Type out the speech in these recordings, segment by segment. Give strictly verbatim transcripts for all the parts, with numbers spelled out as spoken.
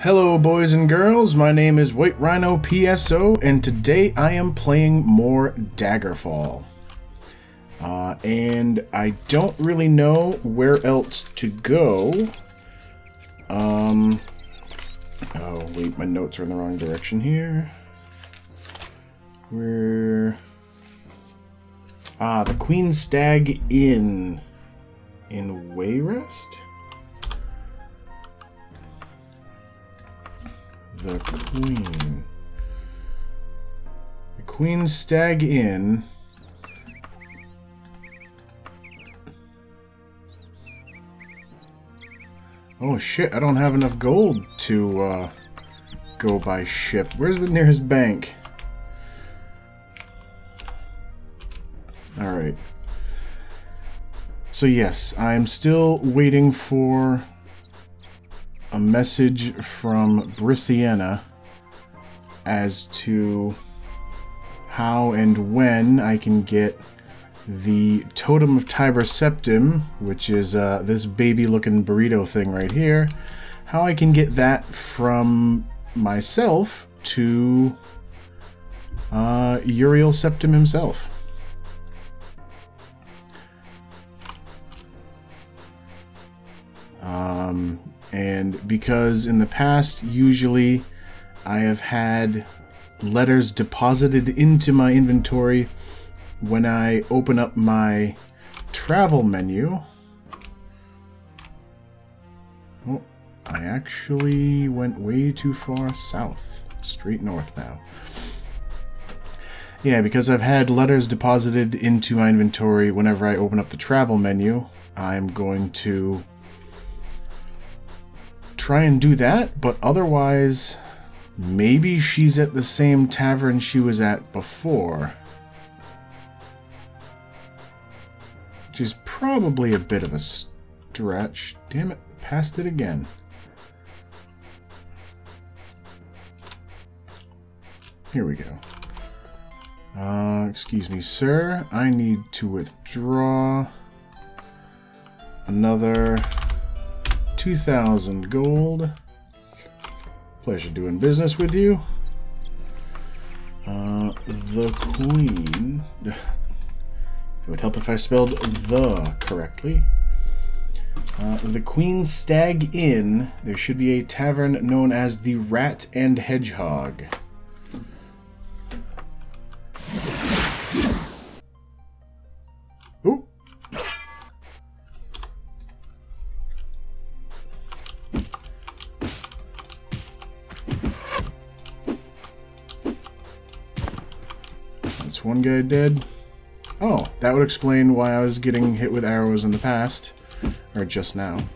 Hello boys and girls, my name is White Rhino P S O, and today I am playing more Daggerfall. Uh, and I don't really know where else to go. Um, oh wait, my notes are in the wrong direction here. We're... Ah, the Queen Stag Inn in Wayrest? The Queen. The Queen Stag Inn. Oh shit, I don't have enough gold to uh, go by ship. Where's the nearest bank? Alright. So yes, I'm still waiting for a message from Brissiana as to how and when I can get the Totem of Tiber Septim, which is uh, this baby-looking burrito thing right here, how I can get that from myself to uh, Uriel Septim himself. Um... And because in the past, usually, I have had letters deposited into my inventory when I open up my travel menu. Oh, I actually went way too far south. Straight north now. Yeah, because I've had letters deposited into my inventory whenever I open up the travel menu, I'm going to try and do that, but otherwise maybe she's at the same tavern she was at before, which is probably a bit of a stretch. Damn it, passed it again. Here we go. Uh, excuse me, sir, I need to withdraw another two thousand gold. Pleasure doing business with you. Uh, the Queen. It would help if I spelled the correctly. Uh, the Queen Stag Inn. There should be a tavern known as the Rat and Hedgehog. Ooh. One guy dead. Oh, that would explain why I was getting hit with arrows in the past, or just now.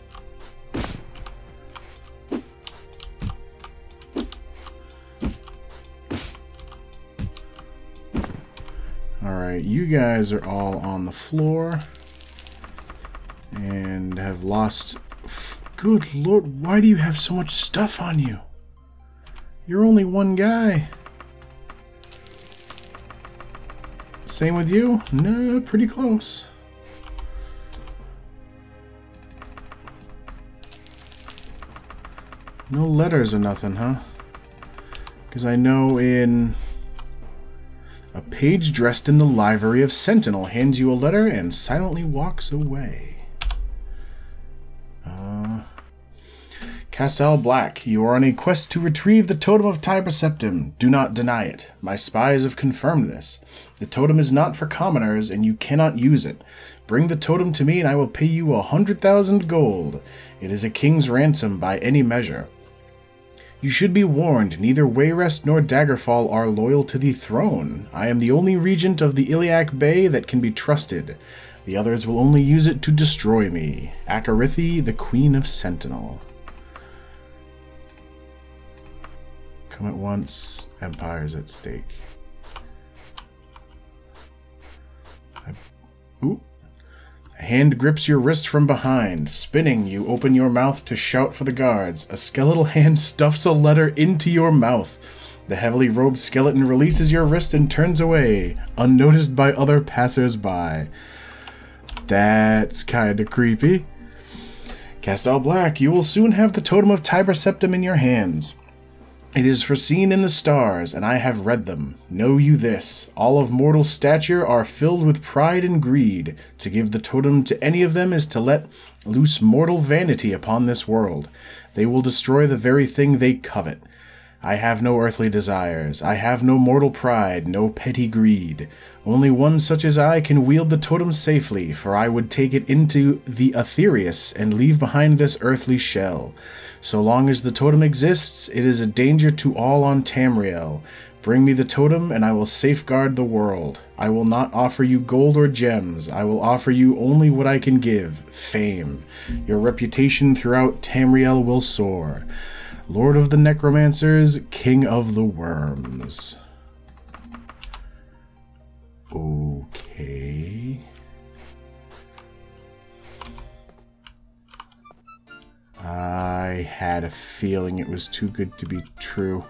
Alright, you guys are all on the floor and have lost... Good lord, why do you have so much stuff on you? You're only one guy. Same with you? No, pretty close. No letters or nothing, huh? Because I know in... A page dressed in the livery of Sentinel hands you a letter and silently walks away. Uh, Castle Black, you are on a quest to retrieve the Totem of Tiber Septim. Do not deny it. My spies have confirmed this. The totem is not for commoners, and you cannot use it. Bring the totem to me, and I will pay you a hundred thousand gold. It is a king's ransom by any measure. You should be warned, neither Wayrest nor Daggerfall are loyal to the throne. I am the only regent of the Iliac Bay that can be trusted. The others will only use it to destroy me. Akorithi, the Queen of Sentinel. Come at once, empire's at stake. Ooh. A hand grips your wrist from behind. Spinning, you open your mouth to shout for the guards. A skeletal hand stuffs a letter into your mouth. The heavily robed skeleton releases your wrist and turns away, unnoticed by other passers-by. That's kinda creepy. Castle Black, you will soon have the Totem of Tiber Septim in your hands. It is foreseen in the stars, and I have read them. Know you this, all of mortal stature are filled with pride and greed. To give the totem to any of them is to let loose mortal vanity upon this world. They will destroy the very thing they covet. I have no earthly desires, I have no mortal pride, no petty greed. Only one such as I can wield the totem safely, for I would take it into the Aetherius and leave behind this earthly shell. So long as the totem exists, it is a danger to all on Tamriel. Bring me the totem, and I will safeguard the world. I will not offer you gold or gems. I will offer you only what I can give, fame. Your reputation throughout Tamriel will soar. Lord of the Necromancers, King of the Worms. Okay. I had a feeling it was too good to be true.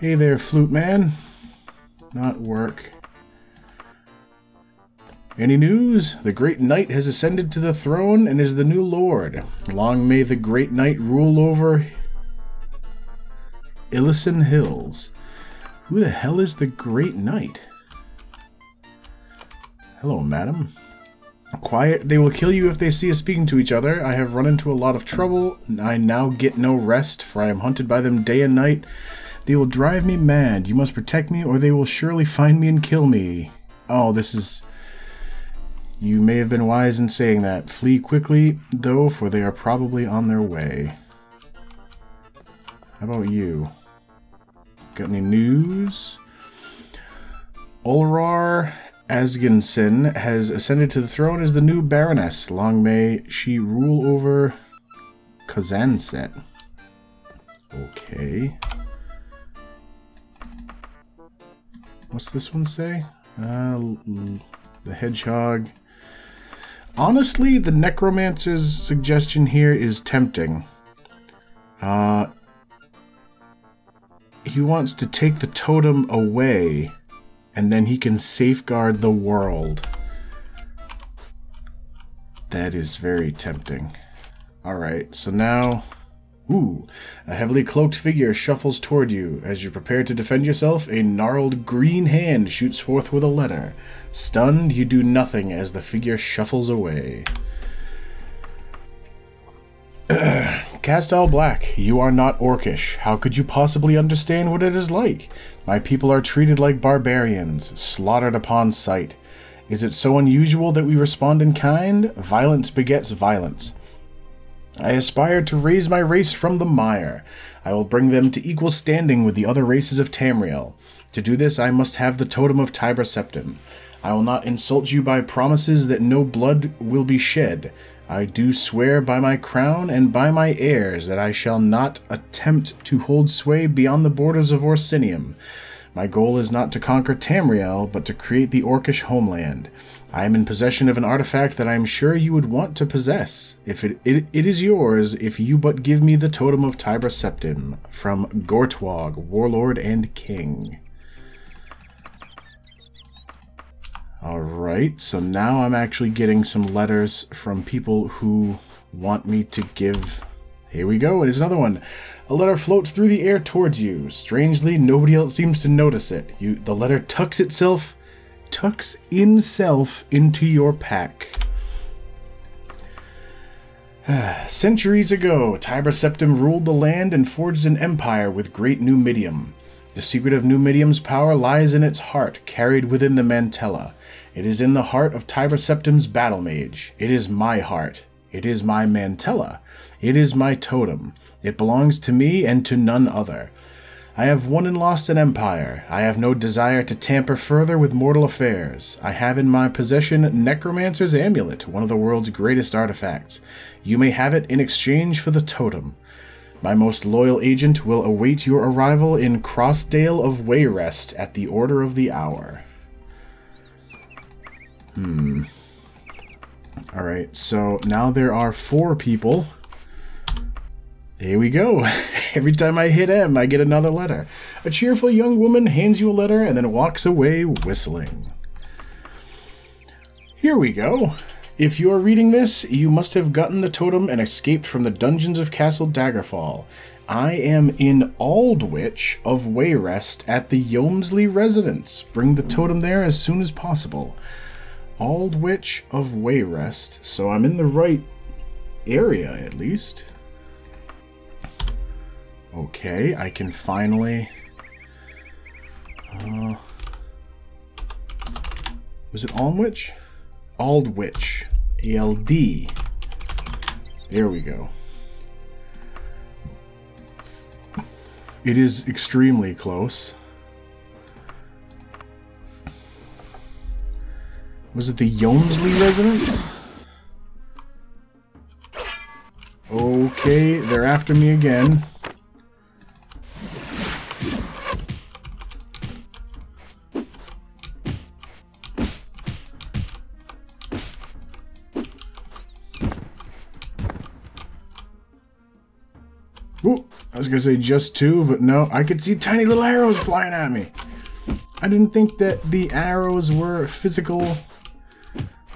Hey there, flute man. Not work. Any news? The great knight has ascended to the throne and is the new lord. Long may the great knight rule over Illison Hills. Who the hell is the Great Knight? Hello, madam. Quiet. They will kill you if they see us speaking to each other. I have run into a lot of trouble. I now get no rest, for I am hunted by them day and night. They will drive me mad. You must protect me, or they will surely find me and kill me. Oh, this is... You may have been wise in saying that. Flee quickly, though, for they are probably on their way. How about you? Got any news? Olrar Asginson has ascended to the throne as the new Baroness. Long may she rule over Kazanset. Okay. What's this one say? Uh, the Hedgehog. Honestly, the Necromancer's suggestion here is tempting. Uh... He wants to take the totem away, and then he can safeguard the world. That is very tempting. Alright, so now... Ooh, a heavily cloaked figure shuffles toward you. As you prepare to defend yourself, a gnarled green hand shoots forth with a letter. Stunned, you do nothing as the figure shuffles away. Castle Black, you are not orcish. How could you possibly understand what it is like? My people are treated like barbarians, slaughtered upon sight. Is it so unusual that we respond in kind? Violence begets violence. I aspire to raise my race from the mire. I will bring them to equal standing with the other races of Tamriel. To do this, I must have the Totem of Tiber Septim. I will not insult you by promises that no blood will be shed. I do swear by my crown and by my heirs that I shall not attempt to hold sway beyond the borders of Orsinium. My goal is not to conquer Tamriel, but to create the Orcish homeland. I am in possession of an artifact that I am sure you would want to possess. If it, it, it is yours, if you but give me the Totem of Tiber Septim, from Gortwog, Warlord and King. Alright, so now I'm actually getting some letters from people who want me to give... Here we go, here's another one. A letter floats through the air towards you. Strangely, nobody else seems to notice it. You, the letter tucks itself... tucks itself into your pack. Centuries ago, Tiber Septim ruled the land and forged an empire with great Numidium. The secret of Numidium's power lies in its heart, carried within the Mantella. It is in the heart of Tiber Septim's battle mage. It is my heart. It is my Mantella. It is my totem. It belongs to me and to none other. I have won and lost an empire. I have no desire to tamper further with mortal affairs. I have in my possession Necromancer's Amulet, one of the world's greatest artifacts. You may have it in exchange for the totem. My most loyal agent will await your arrival in Crossdale of Wayrest at the order of the hour. Hmm. Alright, so now there are four people. Here we go. Every time I hit M, I get another letter. A cheerful young woman hands you a letter and then walks away whistling. Here we go. If you are reading this, you must have gotten the totem and escaped from the dungeons of Castle Daggerfall. I am in Aldwych of Wayrest at the Yeomsley residence. Bring the totem there as soon as possible. Aldwych of Wayrest, so I'm in the right area at least. Okay, I can finally... Uh, was it Aldwych? Aldwych, A L D, there we go. It is extremely close. Was it the Yeomsley residence? Okay, they're after me again. I was gonna say just two, but no, I could see tiny little arrows flying at me. I didn't think that the arrows were physical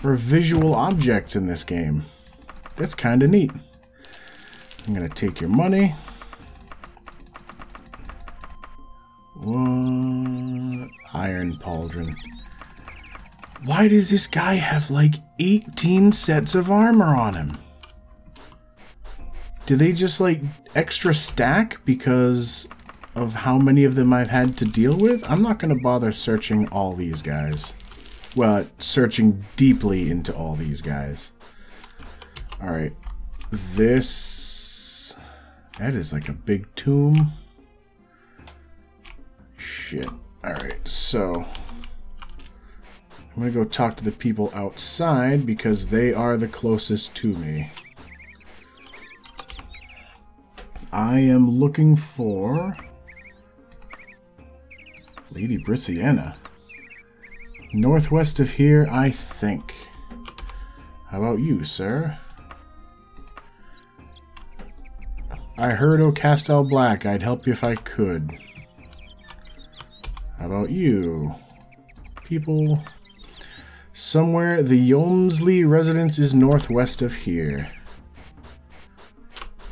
or visual objects in this game. That's kind of neat. I'm gonna take your money. One iron pauldron. Why does this guy have like eighteen sets of armor on him? Do they just like extra stack because of how many of them I've had to deal with? I'm not going to bother searching all these guys. Well, searching deeply into all these guys. Alright. This... That is like a big tomb. Shit. Alright, so... I'm going to go talk to the people outside because they are the closest to me. I am looking for Lady Brissiana. Northwest of here, I think. How about you, sir? I heard O Castle Black. I'd help you if I could. How about you? People. Somewhere, the Yeomsley residence is northwest of here.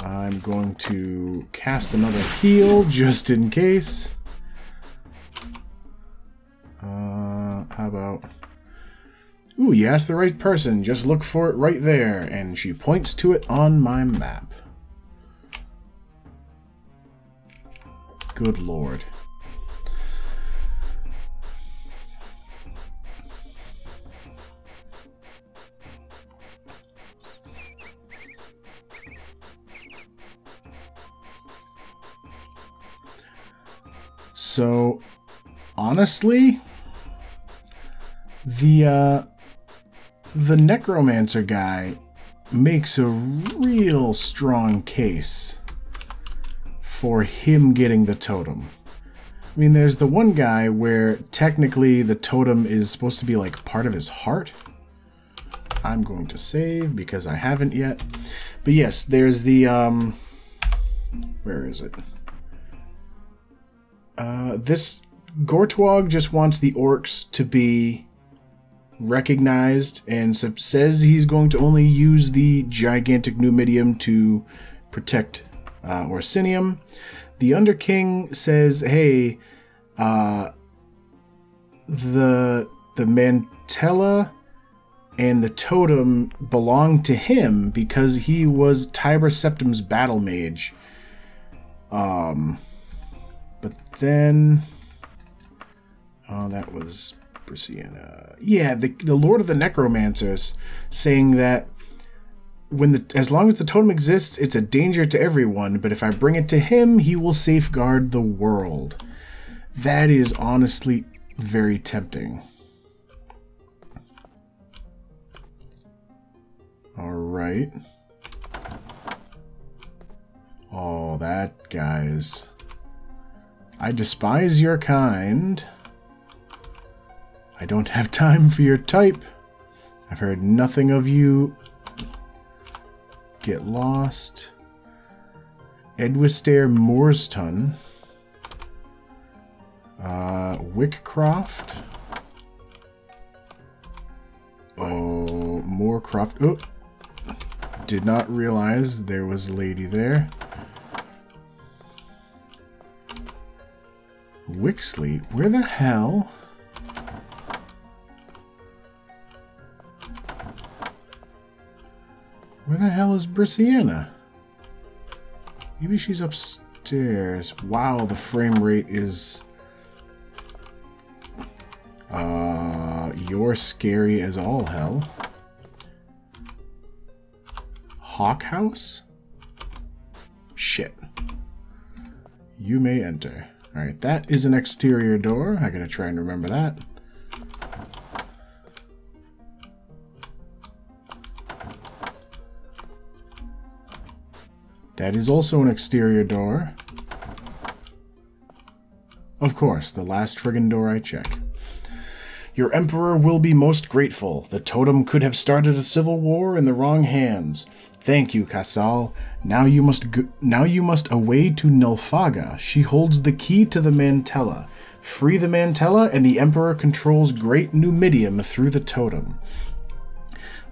I'm going to cast another heal, just in case. Uh, how about... Ooh, you asked the right person. Just look for it right there. And she points to it on my map. Good lord. So, honestly, the, uh, the Necromancer guy makes a real strong case for him getting the totem. I mean, there's the one guy where technically the totem is supposed to be like part of his heart. I'm going to save because I haven't yet. But yes, there's the, um, where is it? Uh, this Gortwog just wants the orcs to be recognized and says he's going to only use the gigantic Numidium to protect uh, Orsinium. The Underking says, hey, uh, the, the Mantella and the totem belong to him because he was Tiber Septim's battle mage. Um... But then, oh, that was Brissiana. Yeah, the, the Lord of the Necromancers saying that when the as long as the totem exists, it's a danger to everyone. But if I bring it to him, he will safeguard the world. That is honestly very tempting. All right. Oh, that guy's... I despise your kind. I don't have time for your type. I've heard nothing of you. Get lost. Edwistair Moorston. Uh, Wickcroft. Oh, Moorston. for Croft. Oh, did not realize there was a lady there. Wixley, where the hell? Where the hell is Brissiana? Maybe she's upstairs. Wow, the frame rate is... Uh, you're scary as all hell. Hawk House? Shit. You may enter. Alright, that is an exterior door. I gotta try and remember that. That is also an exterior door. Of course, the last friggin' door I check. Your Emperor will be most grateful. The totem could have started a civil war in the wrong hands. Thank you, Casal. Now you must go now you must away to Nulfaga. She holds the key to the Mantella. Free the Mantella, and the Emperor controls great Numidium through the totem.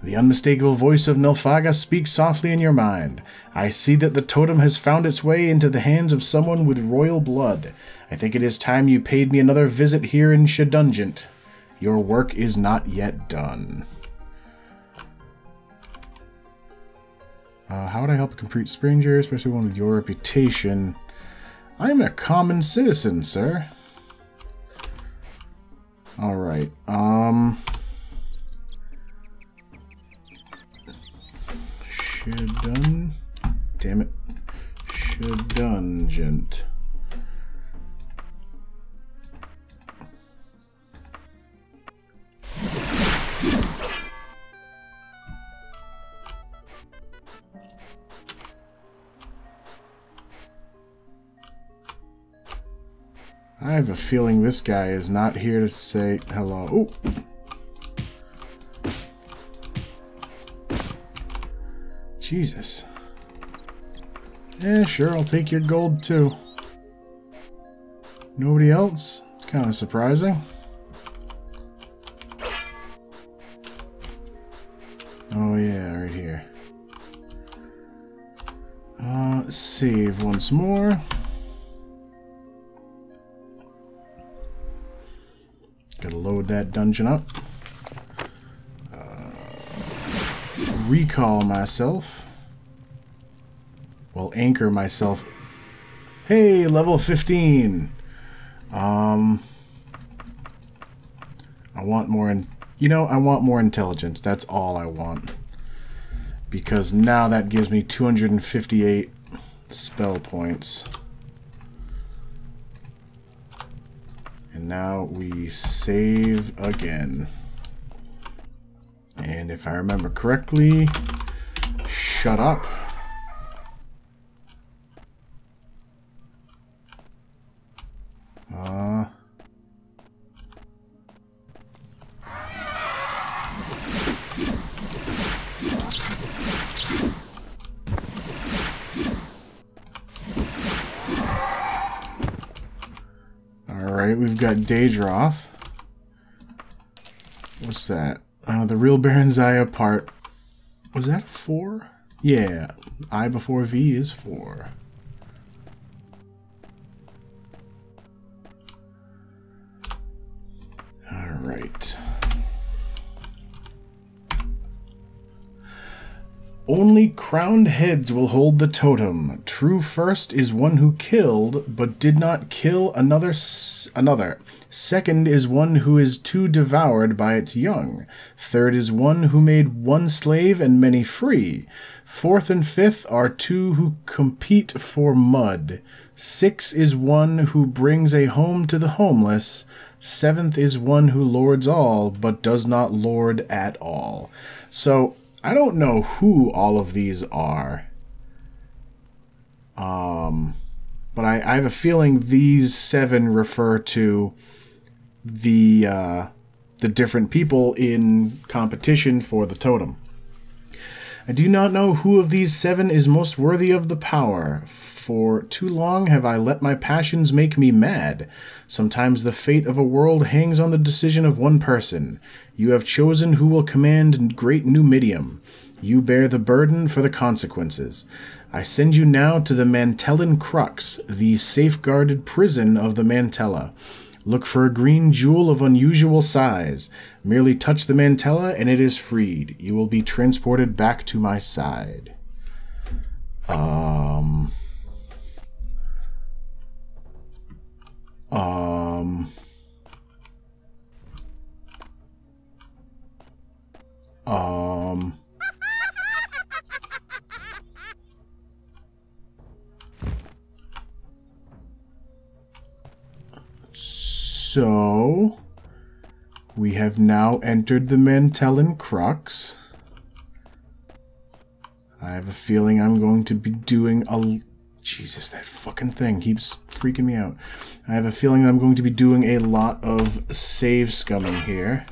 The unmistakable voice of Nulfaga speaks softly in your mind. I see that the totem has found its way into the hands of someone with royal blood. I think it is time you paid me another visit here in Shedungent. Your work is not yet done. Uh, how would I help a complete stranger, especially one with your reputation? I'm a common citizen, sir. Alright, um... Shedun... Damn it. Shedungent. I have a feeling this guy is not here to say hello. Ooh. Jesus. Yeah, sure, I'll take your gold too. Nobody else? It's kind of surprising. Oh yeah, right here. Uh, save once more. Gotta load that dungeon up. Uh, recall myself. Well, anchor myself. Hey, level fifteen. Um, I want more in. You know, I want more intelligence. That's all I want. Because now that gives me two hundred fifty-eight spell points. And now we save again. And if I remember correctly, shut up. Uh... Alright, we've got Daedroth. What's that? Uh, the real Baron's Eye apart. Was that four? Yeah, I before V is four. Alright. Only crowned heads will hold the totem. True first is one who killed, but did not kill another s another. Second is one who is too devoured by its young. Third is one who made one slave and many free. Fourth and fifth are two who compete for mud. Six is one who brings a home to the homeless. Seventh is one who lords all, but does not lord at all. So... I don't know who all of these are, um, but I, I have a feeling these seven refer to the uh, the different people in competition for the totem. I do not know who of these seven is most worthy of the power. For too long have I let my passions make me mad. Sometimes the fate of a world hangs on the decision of one person. You have chosen who will command great Numidium. You bear the burden for the consequences. I send you now to the Mantellan Crux, the safeguarded prison of the Mantella. Look for a green jewel of unusual size. Merely touch the Mantella and it is freed. You will be transported back to my side. Um... Um... Um... So, we have now entered the Mantellan Crux. I have a feeling I'm going to be doing a... Jesus, that fucking thing keeps freaking me out. I have a feeling I'm going to be doing a lot of save scumming here.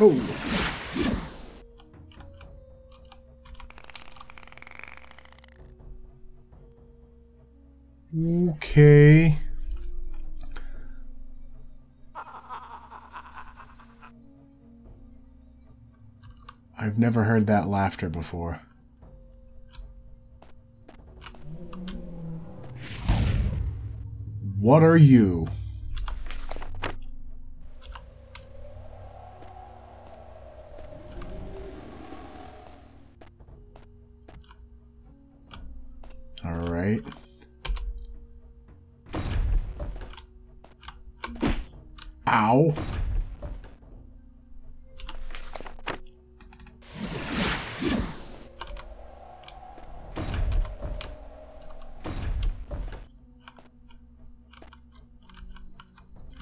Oh. Okay. I've never heard that laughter before. What are you? Ow.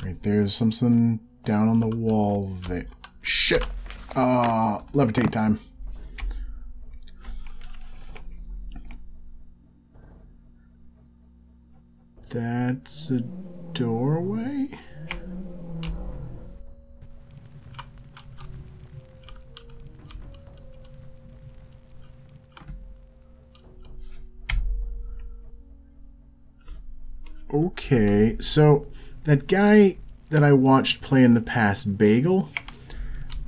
Right, there's something down on the wall that... Shit! Uh, levitate time. That's a doorway? Okay, so that guy that I watched play in the past, Bagel,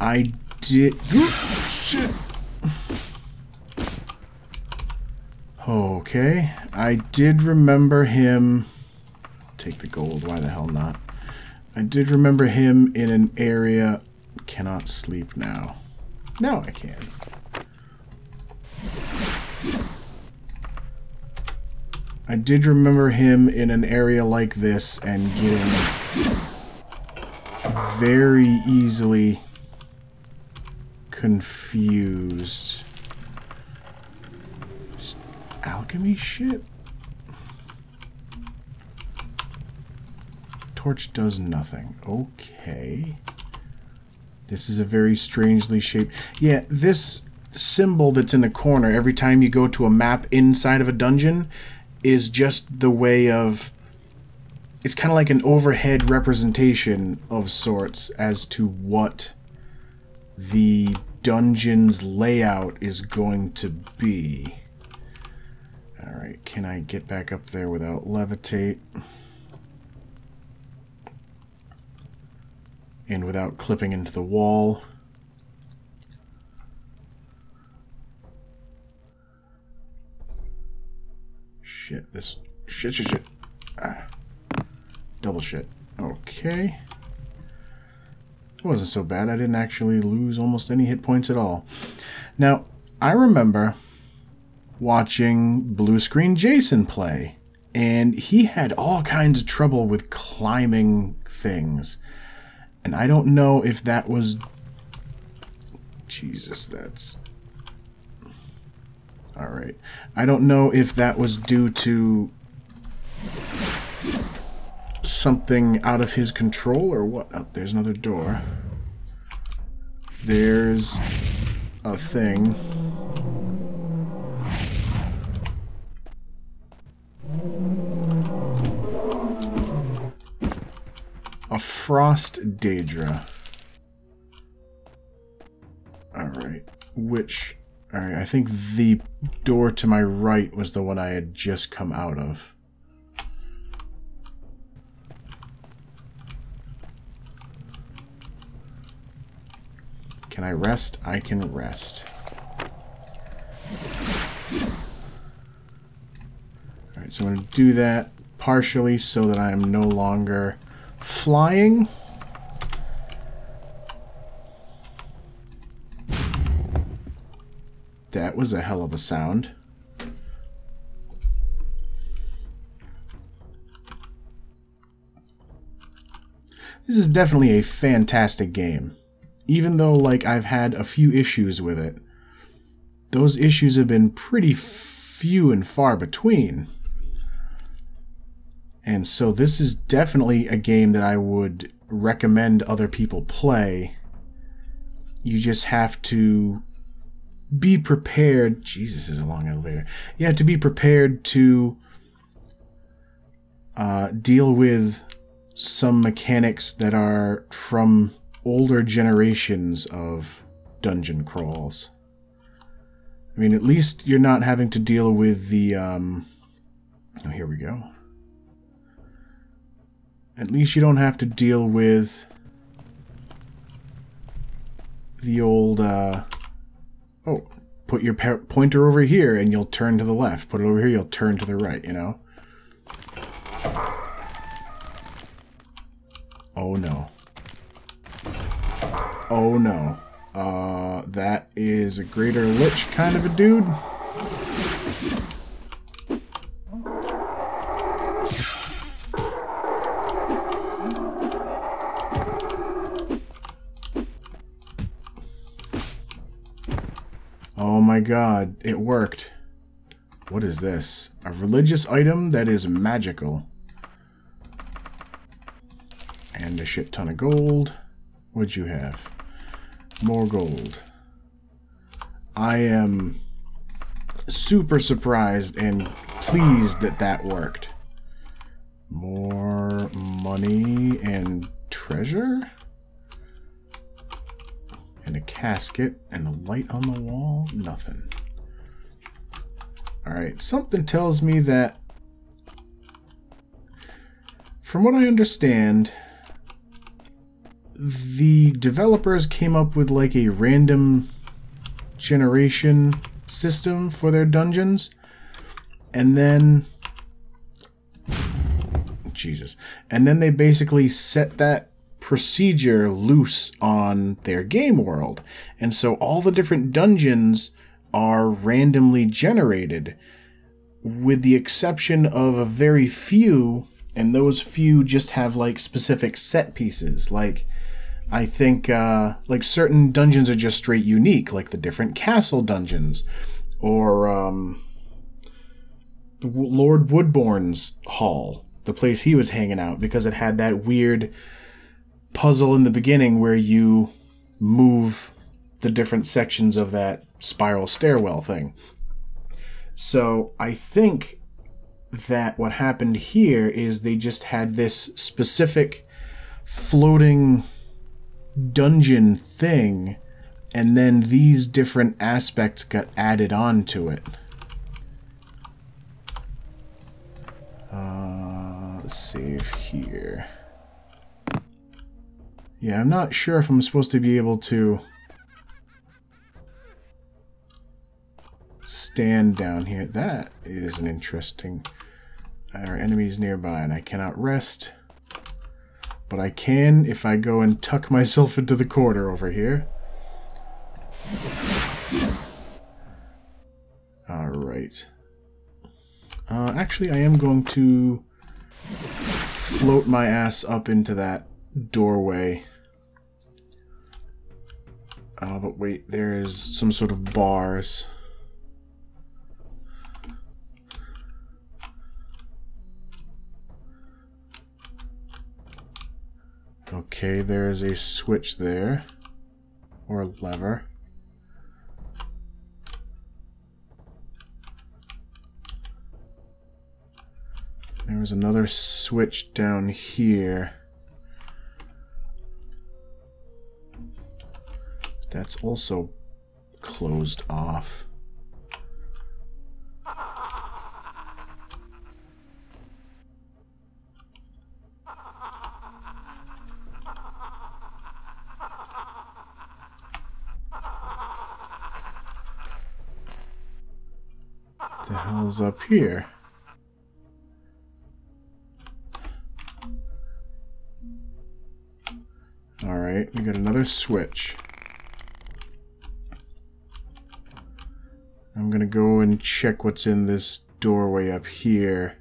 I did... Shit! Okay, I did remember him... Take the gold, why the hell not? I did remember him in an area... Cannot sleep now. Now I can. I did remember him in an area like this and getting very easily confused. Just alchemy shit? Torch does nothing. Okay. This is a very strangely shaped... Yeah, this symbol that's in the corner every time you go to a map inside of a dungeon... is just the way of... It's kind of like an overhead representation of sorts as to what the dungeon's layout is going to be. Alright, can I get back up there without levitate? And without clipping into the wall? Shit, this... Shit, shit, shit. Ah. Double shit. Okay. That wasn't so bad. I didn't actually lose almost any hit points at all. Now, I remember watching Blue Screen Jason play, and he had all kinds of trouble with climbing things. And I don't know if that was... Jesus, that's... Alright. I don't know if that was due to something out of his control or what. Oh, there's another door. there's a thing. A Frost Daedra. Alright, which... Alright, I think the door to my right was the one I had just come out of. Can I rest? I can rest. Alright, so I'm going to do that partially so that I am no longer flying. That was a hell of a sound. This is definitely a fantastic game. Even though, like, I've had a few issues with it, those issues have been pretty few and far between. And so this is definitely a game that I would recommend other people play. You just have to be prepared. Jesus is a long elevator. You have to be prepared to uh, deal with some mechanics that are from older generations of dungeon crawls. I mean, at least you're not having to deal with the... Um, oh, here we go. At least you don't have to deal with the old... Uh, Oh, put your pointer over here and you'll turn to the left. Put it over here, you'll turn to the right, you know? Oh no. Oh no. Uh, that is a greater lich kind of a dude. My God, it worked. What is this? A religious item that is magical. And a shit ton of gold. What'd you have? More gold. I am super surprised and pleased that that worked. More money and treasure? And a casket, and a light on the wall, nothing. Alright, something tells me that, from what I understand, the developers came up with like a random generation system for their dungeons, and then, Jesus, and then they basically set that procedure loose on their game world, and so all the different dungeons are randomly generated with the exception of a very few, and those few just have like specific set pieces. Like I think uh, like certain dungeons are just straight unique, like the different castle dungeons or um, Lord Woodbourne's hall, the place he was hanging out, because it had that weird puzzle in the beginning where you move the different sections of that spiral stairwell thing. So I think that what happened here is they just had this specific floating dungeon thing, and then these different aspects got added on to it. Uh, let's save here. Yeah, I'm not sure if I'm supposed to be able to stand down here. That is an interesting... Our enemies nearby, and I cannot rest. But I can if I go and tuck myself into the corner over here. Alright. Uh, actually, I am going to float my ass up into that doorway. Uh, but wait, there is some sort of bars. Okay, there is a switch there. or lever. There was another switch down here. That's also closed off. The hell's up here? All right, we got another switch. I'm gonna go and check what's in this doorway up here,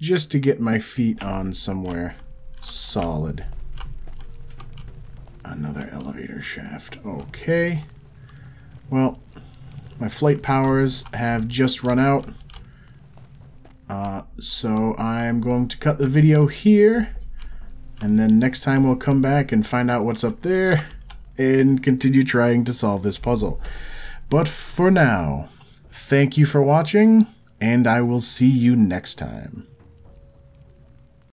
just to get my feet on somewhere solid. Another elevator shaft. Okay. Well, my flight powers have just run out, uh, so I'm going to cut the video here, and then next time we'll come back and find out what's up there and continue trying to solve this puzzle. But for now, thank you for watching, and I will see you next time.